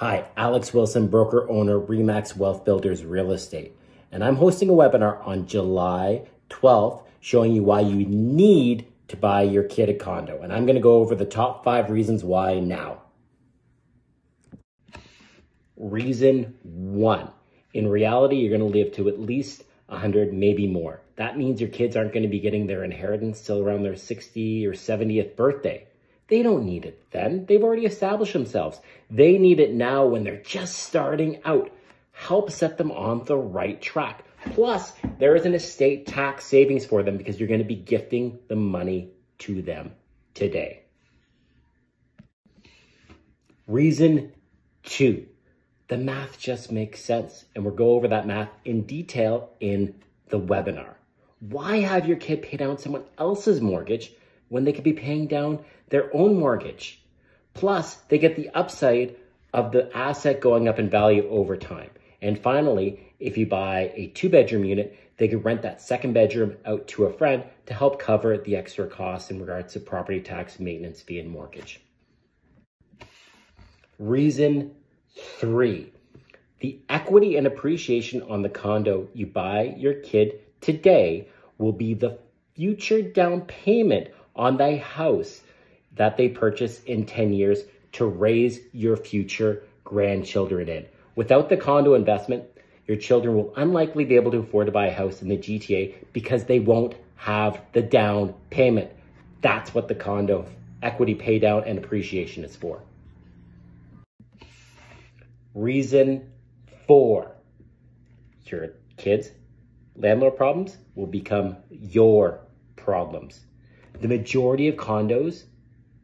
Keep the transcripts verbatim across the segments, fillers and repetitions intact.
Hi, Alex Wilson, broker owner, RE/MAX Wealth Builders Real Estate. And I'm hosting a webinar on July twelfth showing you why you need to buy your kid a condo. And I'm gonna go over the top five reasons why now. Reason one, in reality, you're gonna live to at least one hundred, maybe more. That means your kids aren't gonna be getting their inheritance till around their sixtieth or seventieth birthday. They don't need it then. They've already established themselves. They need it now when they're just starting out. Help set them on the right track. Plus, there is an estate tax savings for them because you're going to be gifting the money to them today. Reason two, the math just makes sense. And we'll go over that math in detail in the webinar. Why have your kid pay down someone else's mortgage when they could be paying down their own mortgage? Plus, they get the upside of the asset going up in value over time. And finally, if you buy a two-bedroom unit, they could rent that second bedroom out to a friend to help cover the extra costs in regards to property tax, maintenance fee, and mortgage. Reason three, the equity and appreciation on the condo you buy your kid today will be the future down payment on the house that they purchase in ten years to raise your future grandchildren in. Without the condo investment, your children will unlikely be able to afford to buy a house in the G T A because they won't have the down payment. That's what the condo equity pay down and appreciation is for. Reason four, your kids' landlord problems will become your problems. The majority of condos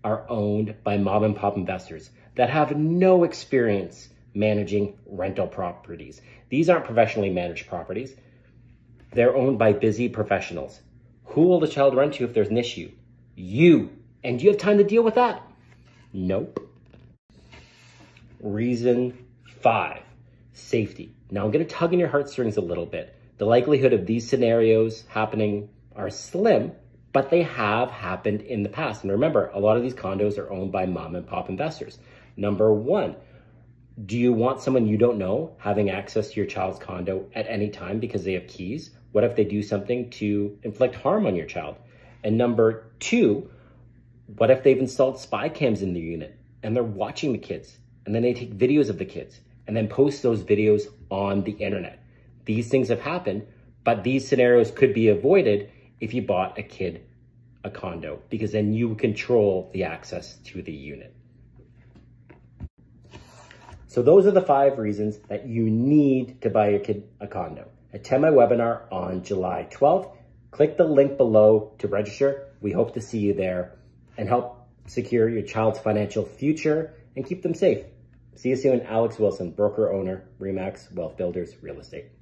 are owned by mom and pop investors that have no experience managing rental properties. These aren't professionally managed properties. They're owned by busy professionals. Who will the child rent to if there's an issue? You. And do you have time to deal with that? Nope. Reason five, safety. Now I'm gonna tug in your heartstrings a little bit. The likelihood of these scenarios happening are slim, but they have happened in the past. And remember, a lot of these condos are owned by mom and pop investors. Number one, do you want someone you don't know having access to your child's condo at any time because they have keys? What if they do something to inflict harm on your child? And number two, what if they've installed spy cams in the unit and they're watching the kids and then they take videos of the kids and then post those videos on the internet? These things have happened, but these scenarios could be avoided if you bought a kid a condo, because then you control the access to the unit. So those are the five reasons that you need to buy your kid a condo. Attend my webinar on July twelfth. Click the link below to register. We hope to see you there and help secure your child's financial future and keep them safe. See you soon. Alex Wilson, broker owner, RE/MAX Wealth Builders Real Estate.